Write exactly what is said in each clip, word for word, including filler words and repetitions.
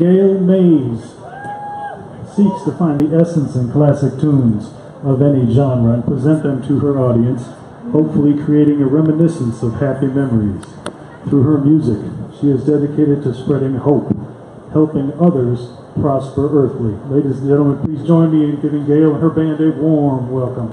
Gale Mayes seeks to find the essence in classic tunes of any genre and present them to her audience, hopefully creating a reminiscence of happy memories. Through her music, she is dedicated to spreading hope, helping others prosper earthly. Ladies and gentlemen, please join me in giving Gale and her band a warm welcome.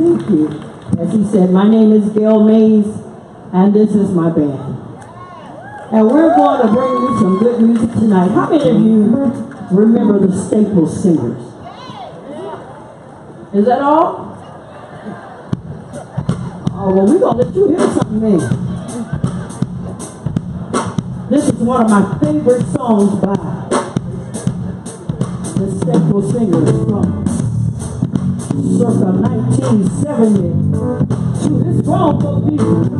Thank you. As he said, my name is Gale Mayes, and this is my band. And we're going to bring you some good music tonight. How many of you remember the Staple Singers? Is that all? Oh, well, we're going to let you hear something there. This is one of my favorite songs by the Staple Singers from circa nineteen seventy. To this grown folk music.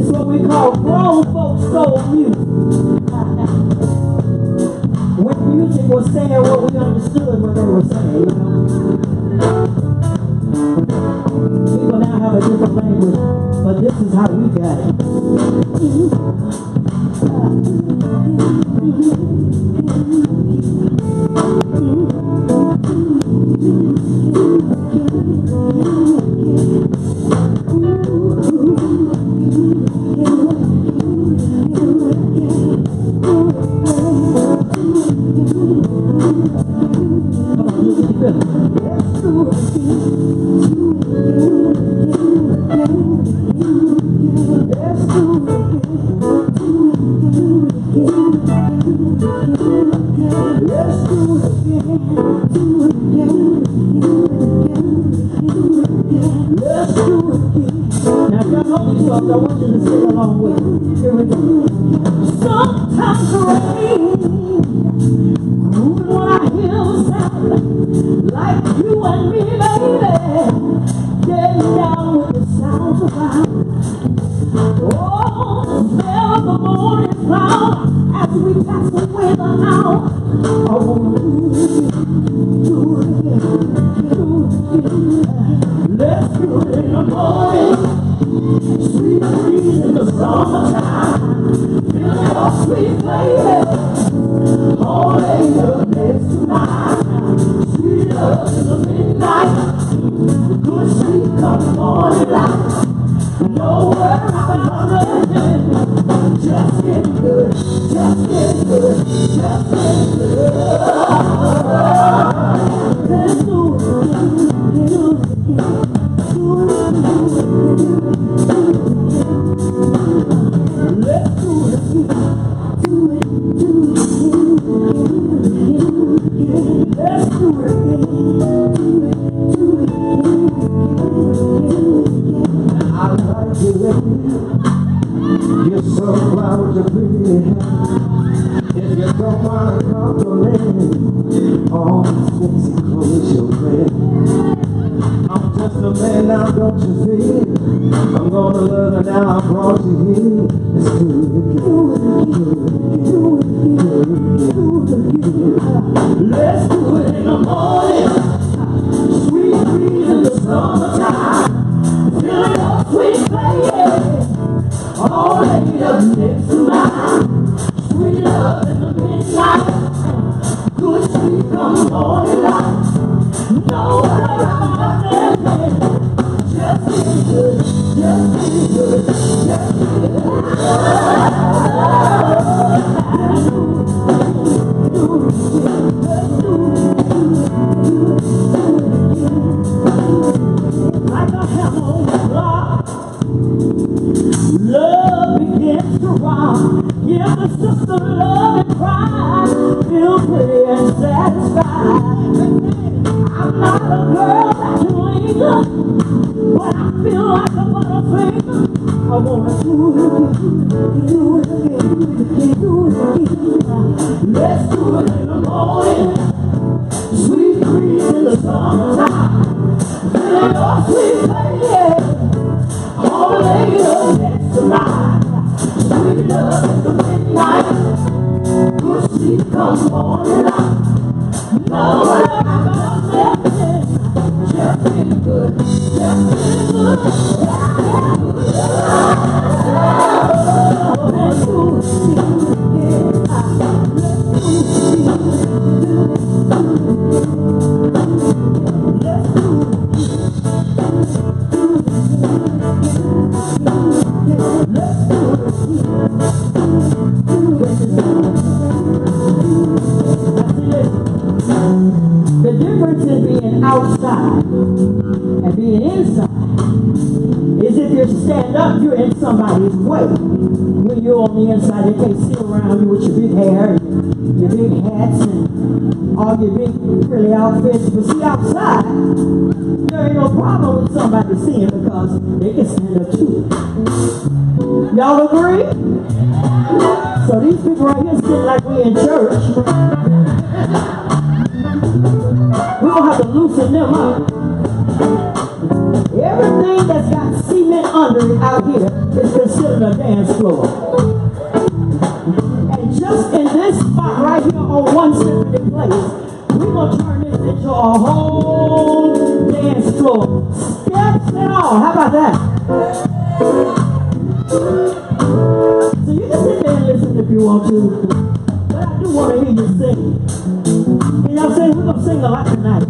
It's what we call grown folk soul music. When music was saying what we understood what they were saying, you know. People now have a different language, but this is how we got it. outside and being inside is if you're stand up, you're in somebody's way. When you're on the inside, they can't see around you with your big hair, your big hats, and all your big frilly outfits. But see, outside, there ain't no problem with somebody seeing because they can stand up too. Y'all agree? So these people right here sit like we in church. We're going to have to loosen them up. Everything that's got cement under it out here is considered a dance floor. And just in this spot right here on one specific place, we're going to turn this into a whole dance floor. Steps and all. How about that? So you can sit there and listen if you want to. But I do want to hear you sing. You know what I'm saying? We're going to sing a lot tonight.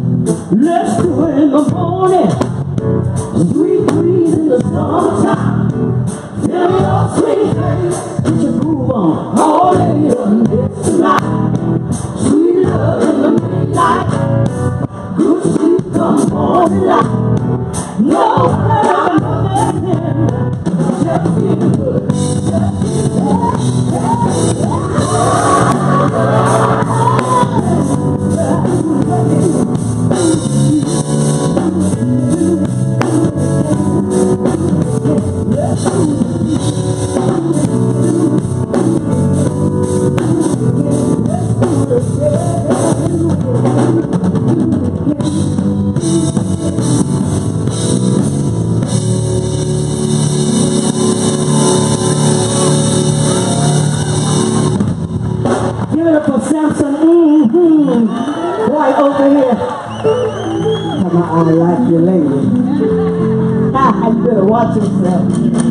Let's do it in the morning. Sweet breeze in the summertime. Feel your sweet face. Get your groove on all day and it's tonight. Sweet love in the midnight. Good sleep comes morning light. No one ever nothing. Just feel good. Just feel good.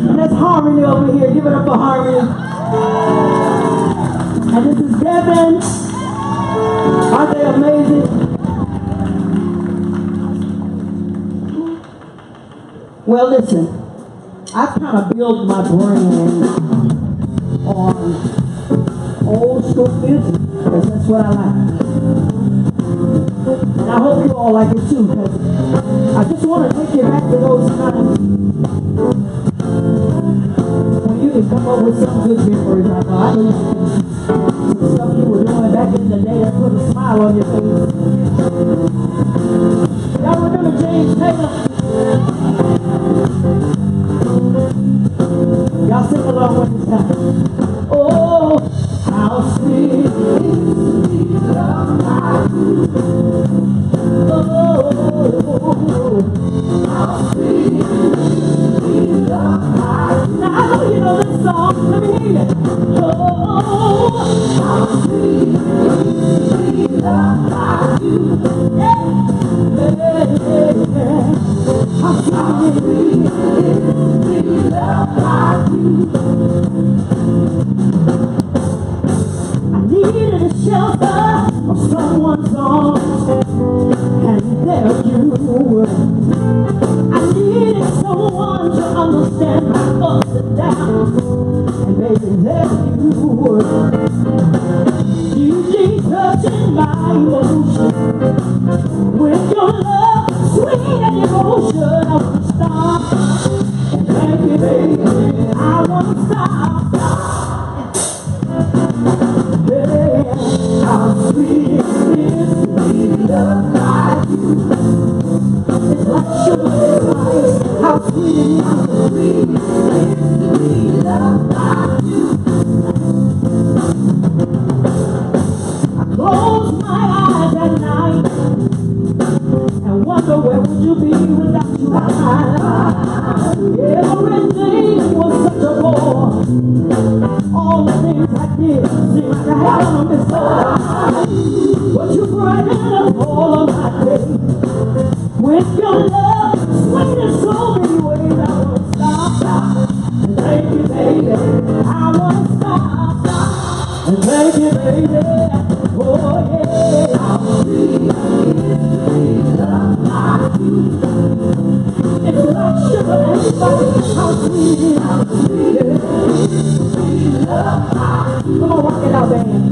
And that's Harmony over here. Give it up for Harmony. And this is Devin. Aren't they amazing? Well, listen. I kind of built my brand on old school music because that's what I like. And I hope you all like it too because I just want to take you back to those times. When you can come up with some good memories, I know I know some stuff you were doing back in the day that put a smile on your face. Y'all remember James Taylor? Y'all sing along with this time. Oh, how sweet it is to love you. Oh, how sweet it is. Now I know you know this song. Let me hear it. Oh, how sweet, sweet love I do. How sweet, sweet love I do. I needed a shelter of someone's arms, and there you were. Someone to understand my ups and downs, and baby, there you were. You keep touching my emotion with your love, sweet and devotion. I want to stop, and baby, baby, I want to stop. Yeah, how sweet it is to be loved like you. It's like sugar and ice. How sweet, how sweet it is to be loved by you. I close my eyes at night and wonder where would you be without you out my life. Everything was such a bore. All the things I did seemed like I had on this side. But you brightened up all of my days with your love. There's so many ways I want to stop, stop. And thank you, baby, I want to stop, stop. And thank you, baby, oh yeah. How sweet it is to be loved by you. It's like sugar and spice. How sweet, how sweet it is to be loved by you. Come on, rock it out, band.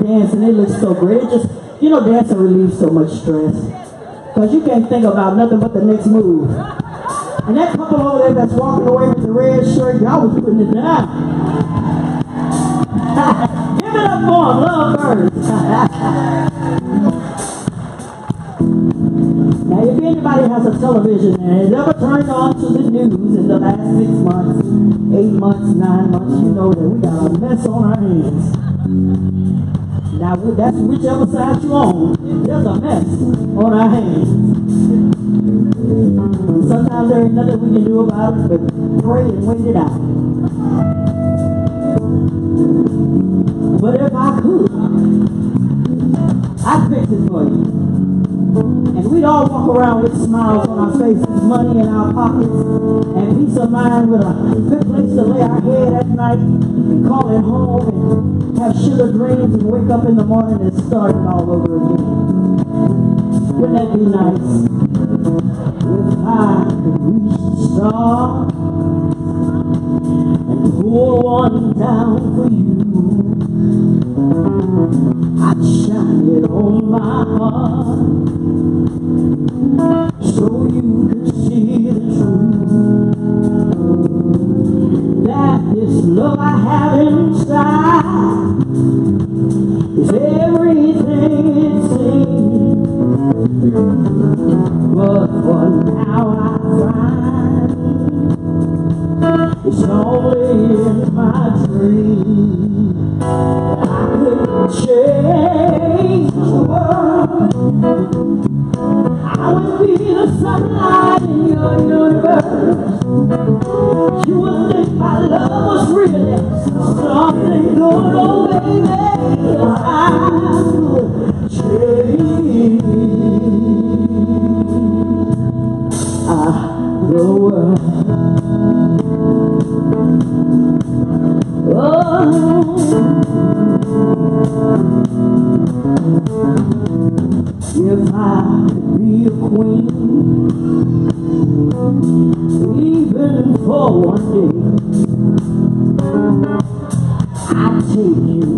Dancing, it looks so great. It just, you know, dancing relieves so much stress because you can't think about nothing but the next move. And that couple over there that's walking away with the red shirt, y'all was putting it down. Give it up for them, love birds. Now, if anybody has a television and has ever turned on to the news in the last six months, eight months, nine months, you know that we got a mess on our hands. Now, that's whichever side you're on, there's a mess on our hands. Sometimes there ain't nothing we can do about it, but pray and wait it out. But if I could, I'd fix it for you. And we'd all walk around with smiles on our faces, money in our pockets, and peace of mind with a good place to lay our head at night and call it home and have sugar dreams and wake up in the morning and start it all over again. Wouldn't that be nice? If I could reach the star and pour one down for you, I'd shine it on my heart so you could see the truth, that this love I have inside is everything it seems, but for now I find it's only in my dream. I could change the world, I would be the sunlight in your universe, you would think my love was really something good, oh baby.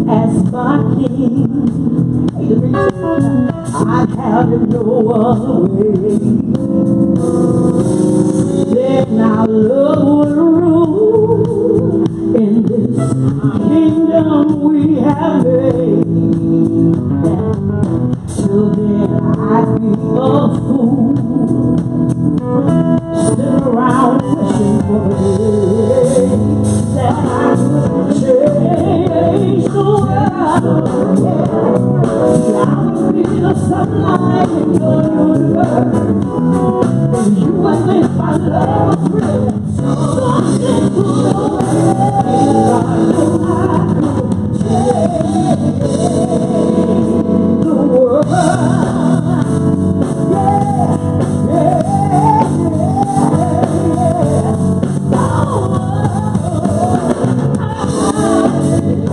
As my king, I have no other way. Then our love will rule in this kingdom we have made. Till then I'd be a fool, sitting around wishing for the day that I would change the world. I would be the sunlight in your universe. You and me, my love, friends, something to know. I know I could change the world, yeah, yeah.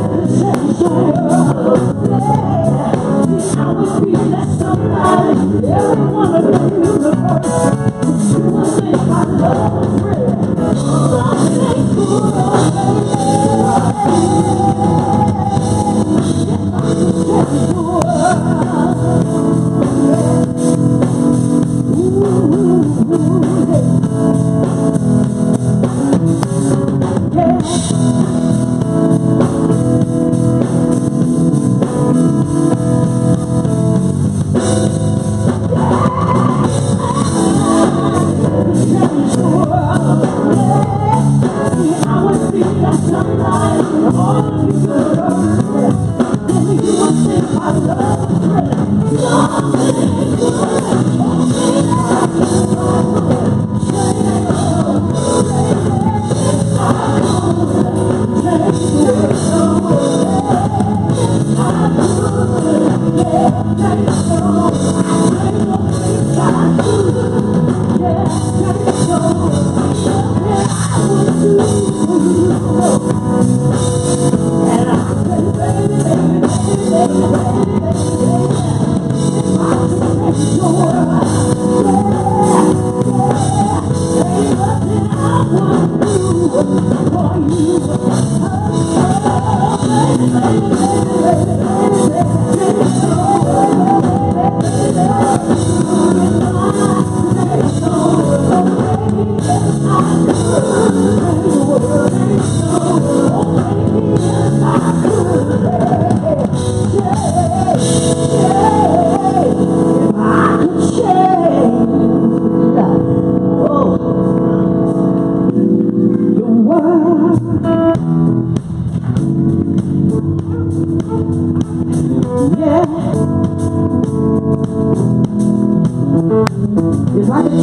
Could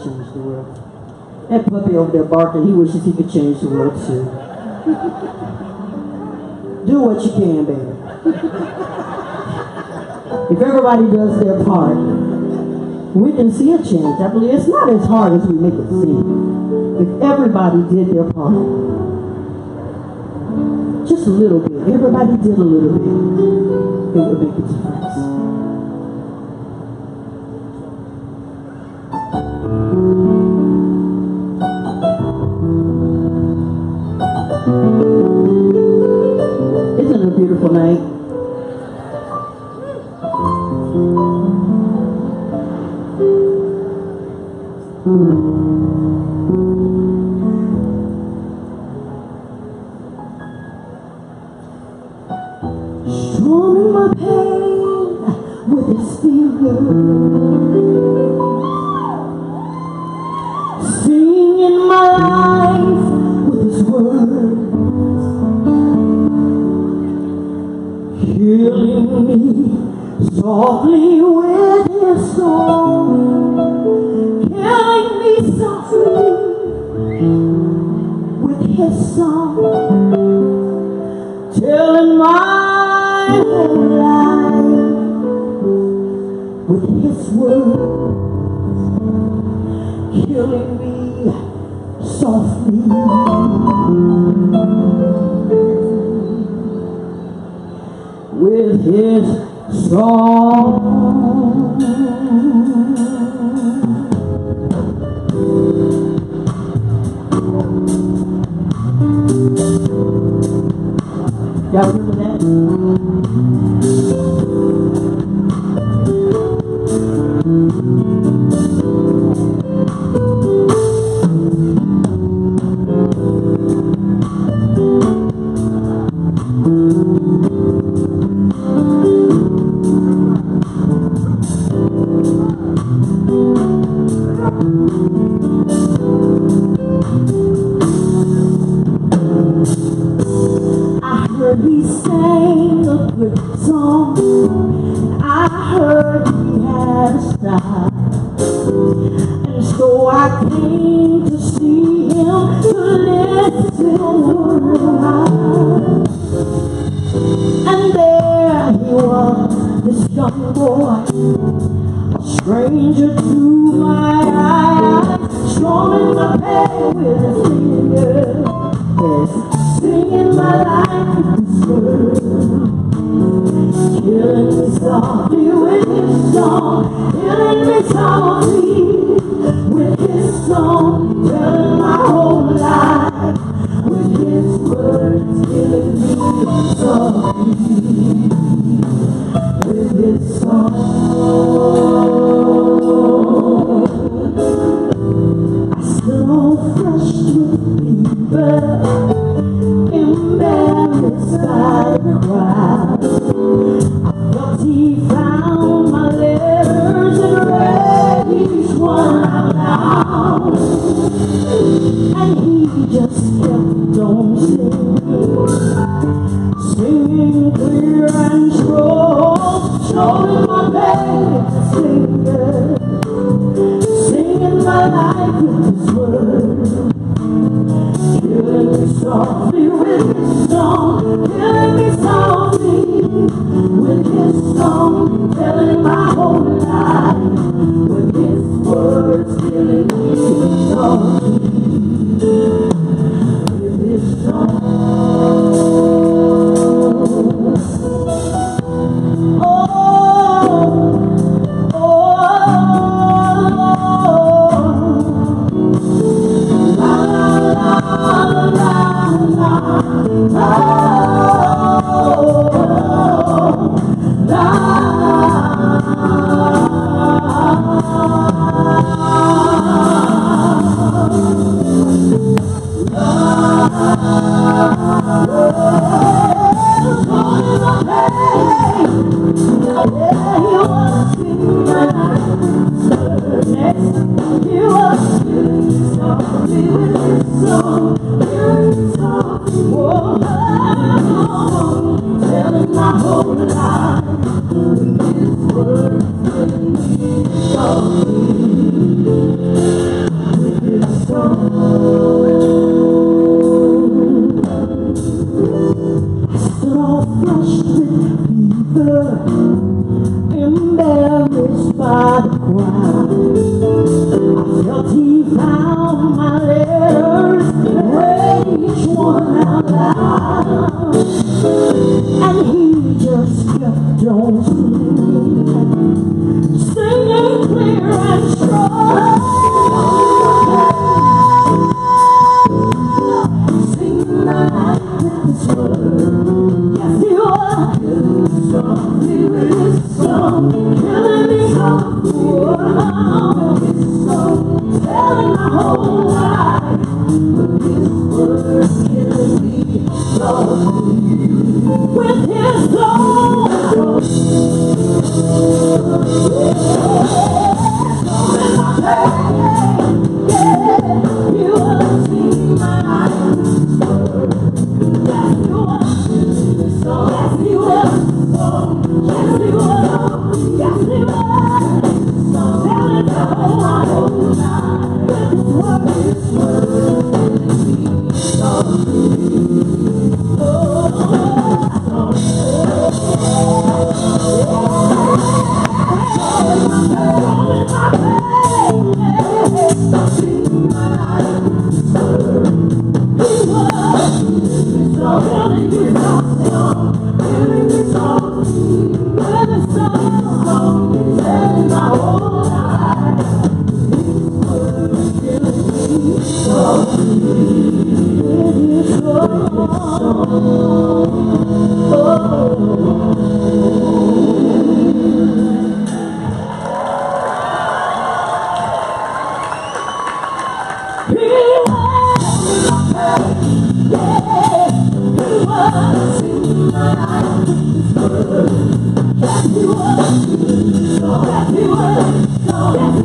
change the world. That puppy over there barking, he wishes he could change the world too. Do what you can, baby. If everybody does their part, we can see a change. I believe it's not as hard as we make it seem. If everybody did their part, just a little bit, everybody did a little bit, it would make a difference. Night. Strumming my pain with his finger, singing my life with his words. Killing me softly with his song, killing me softly with his song, telling my whole life with his words, killing me softly. softly. With his song. Y'all remember that? He sang a good song. I heard he had a style, and so I came to see him, to listen to him. And there he was, this young boy, a stranger to my eyes, showing my pain with his fingers. Yes. Singing my life is good. Killing me softly with his song. Killing me softly with his song. Telling my whole life with his words. Killing me softly with his song. I still all fresh with fever. By the crowd, I thought he found my letters and read each one out loud. And he just kept on singing, singing clear and strong, showing my bad singer, singing my life with his words. Killing me softly with his song, killing me softly with his song, telling my whole life with his words, killing me softly with his song. Oh. Stop.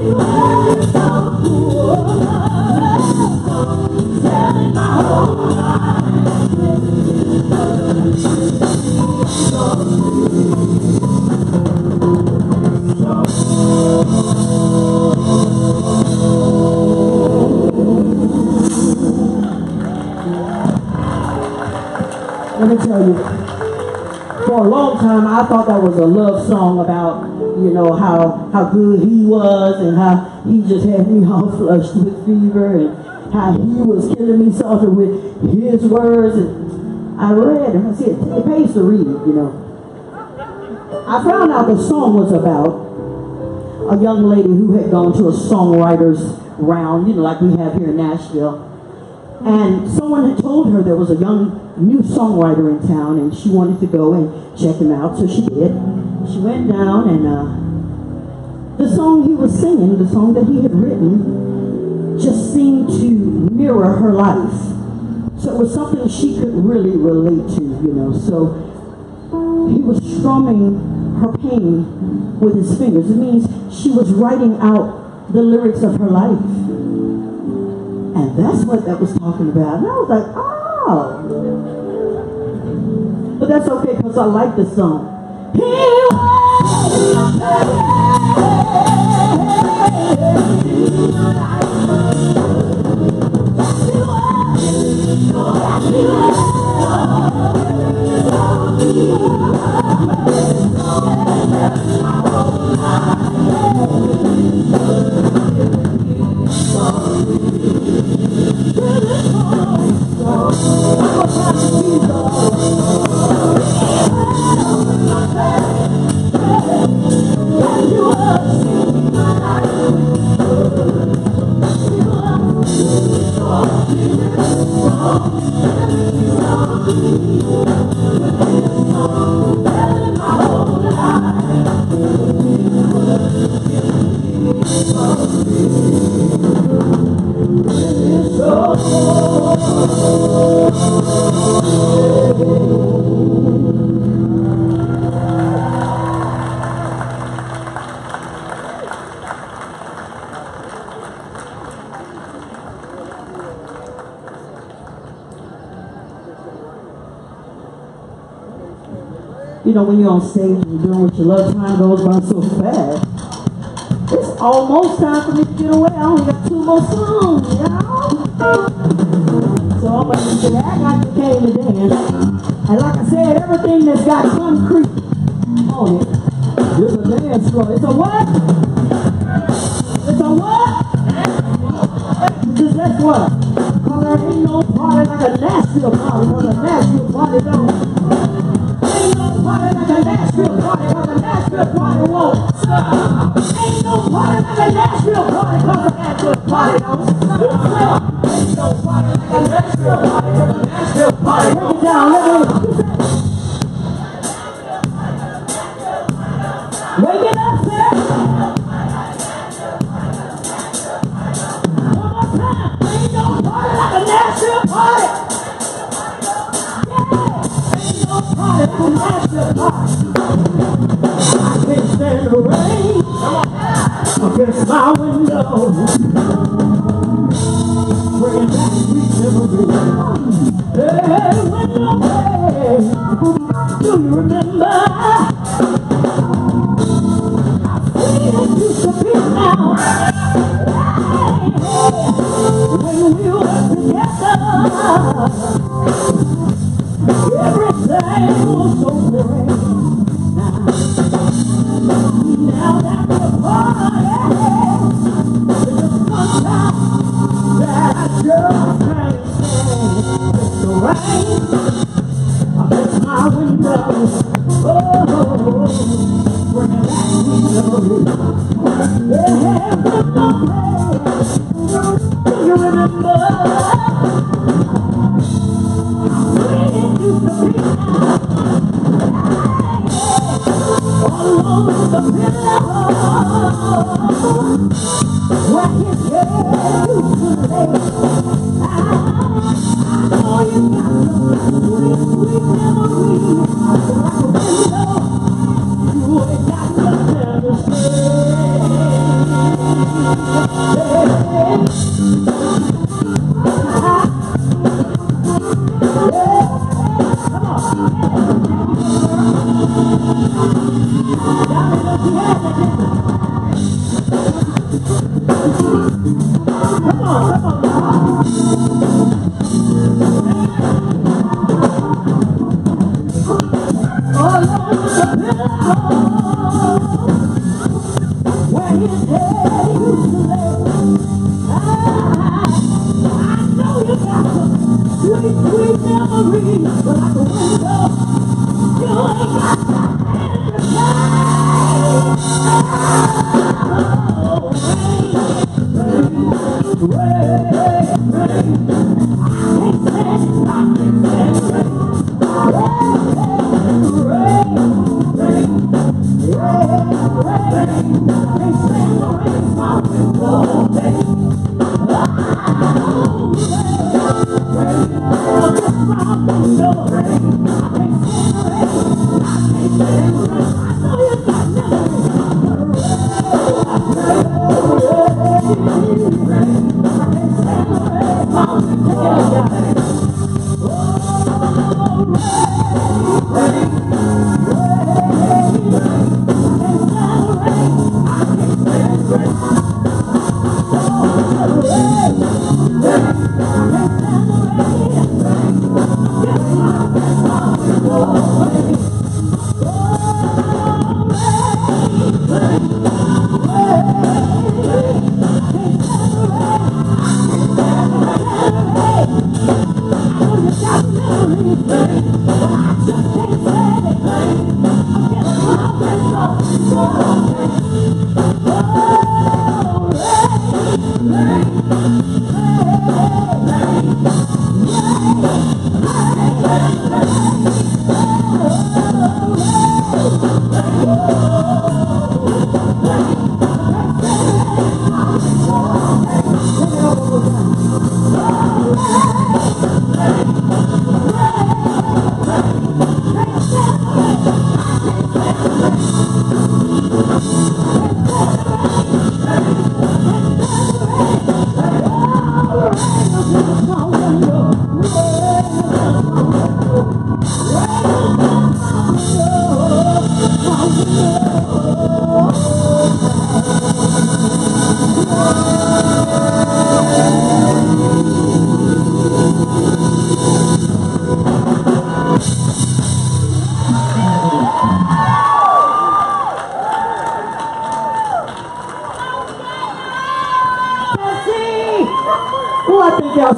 Let me tell you, for a long time I thought that was a love song about, you know, how how good he was and how he just had me all flushed with fever and how he was killing me softly with his words. And I read and I said, it pays to read it, you know. I found out the song was about a young lady who had gone to a songwriter's round, you know, like we have here in Nashville. And someone had told her there was a young new songwriter in town and she wanted to go and check him out, so she did. She went down and uh, the song he was singing, the song that he had written, just seemed to mirror her life. So it was something she could really relate to, you know. So he was strumming her pain with his fingers. It means she was writing out the lyrics of her life. And that's what that was talking about. And I was like, oh. But that's okay, because I like this song. He You know, when you're on stage and doing what you love, time goes by so fast. It's almost time for me to get away. I only got two more songs, you know? So I'm going to say, I got the game to dance. And like I said, everything that's got concrete on it is a dance floor. It's a what? It's a what? Just that's what? Because there ain't no party like a Nashville party. Because a Nashville party don't. You ain't got nothing to say.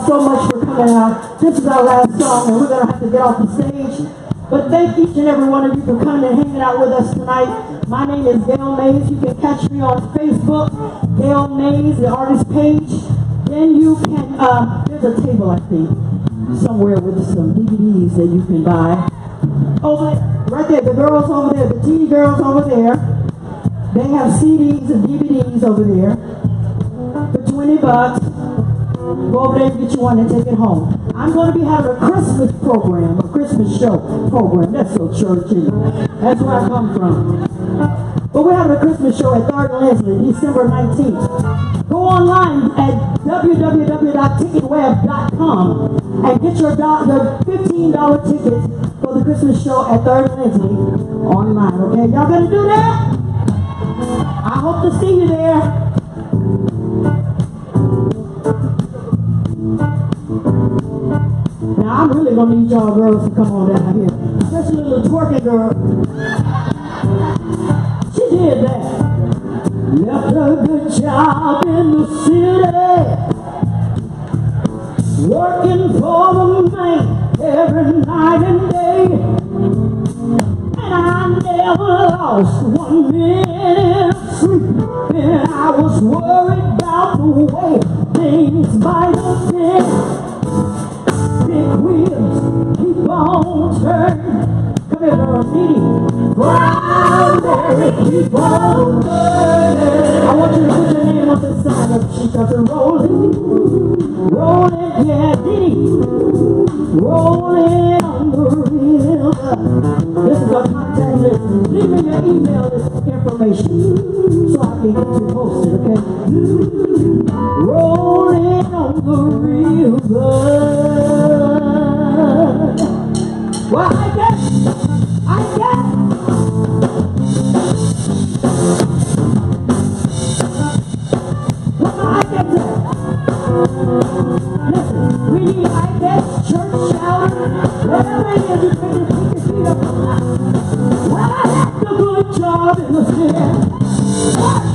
So much for coming out. This is our last song and we're going to have to get off the stage. But thank each and every one of you for coming and hanging out with us tonight. My name is Gale Mayes. You can catch me on Facebook, Gale Mayes, the artist page. Then you can, uh, there's a table I think, somewhere with some D V Ds that you can buy. Over, right there, the girls over there, the T V girls over there. They have C Ds and D V Ds over there for twenty bucks. Go over there and get you one and take it home. I'm going to be having a Christmas program, a Christmas show program. That's so churchy. That's where I come from. But we're having a Christmas show at Third and Leslie, December nineteenth. Go online at w w w dot ticket web dot com and get your fifteen dollar tickets for the Christmas show at Third and Leslie online, okay? Y'all going to do that? I hope to see you there. Now I'm really gonna need y'all girls to come on down here. Especially little twerking girl. She did that. Left a good job in the city. Working for the man every night and day. And I never lost one minute of sleep. And I was worried about the way things might have been. Big wheels keep on turning. Come here, girl, Didi. Brown keep on turning. I want you to put your name on the side of she starts rolling, rolling, yeah, Didi, rolling on the river. This is our contact list. Leave me your email information so I can get you posted, okay? Rolling on the river. Well, I guess, I guess.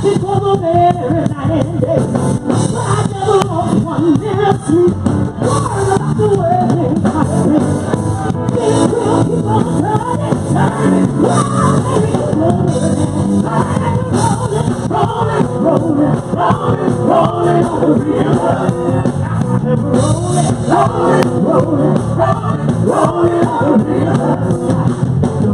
before the very night and day. But I never lost one liberty, worried about the way things might be. Things will keep on turning, turning, rolling, rolling, rolling, rolling, rolling, rolling, rolling on the real world. I kept rolling, rolling, rolling, rolling, rolling on the real world. The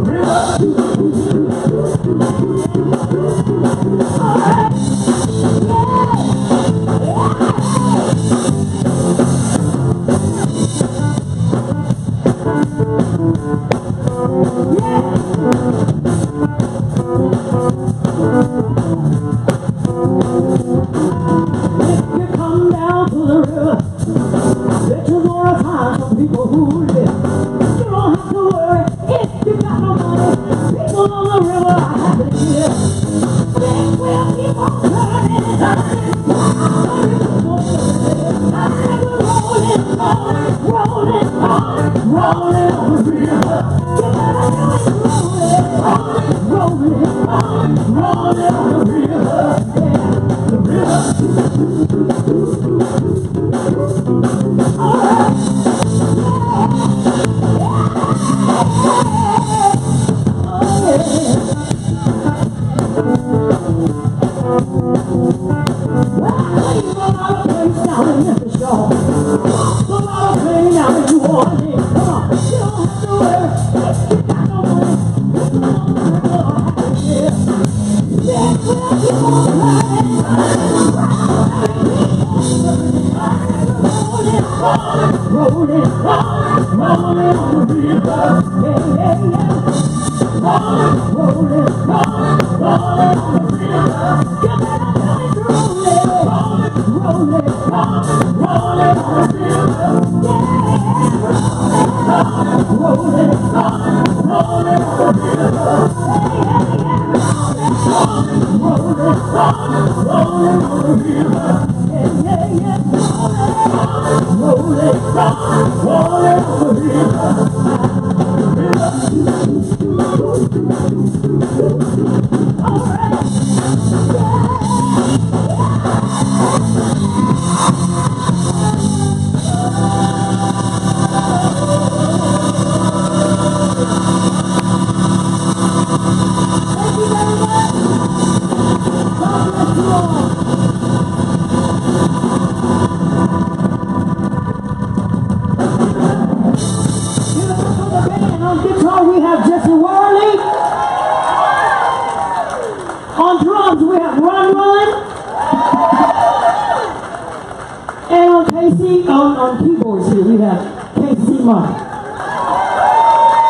river.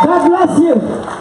God bless you.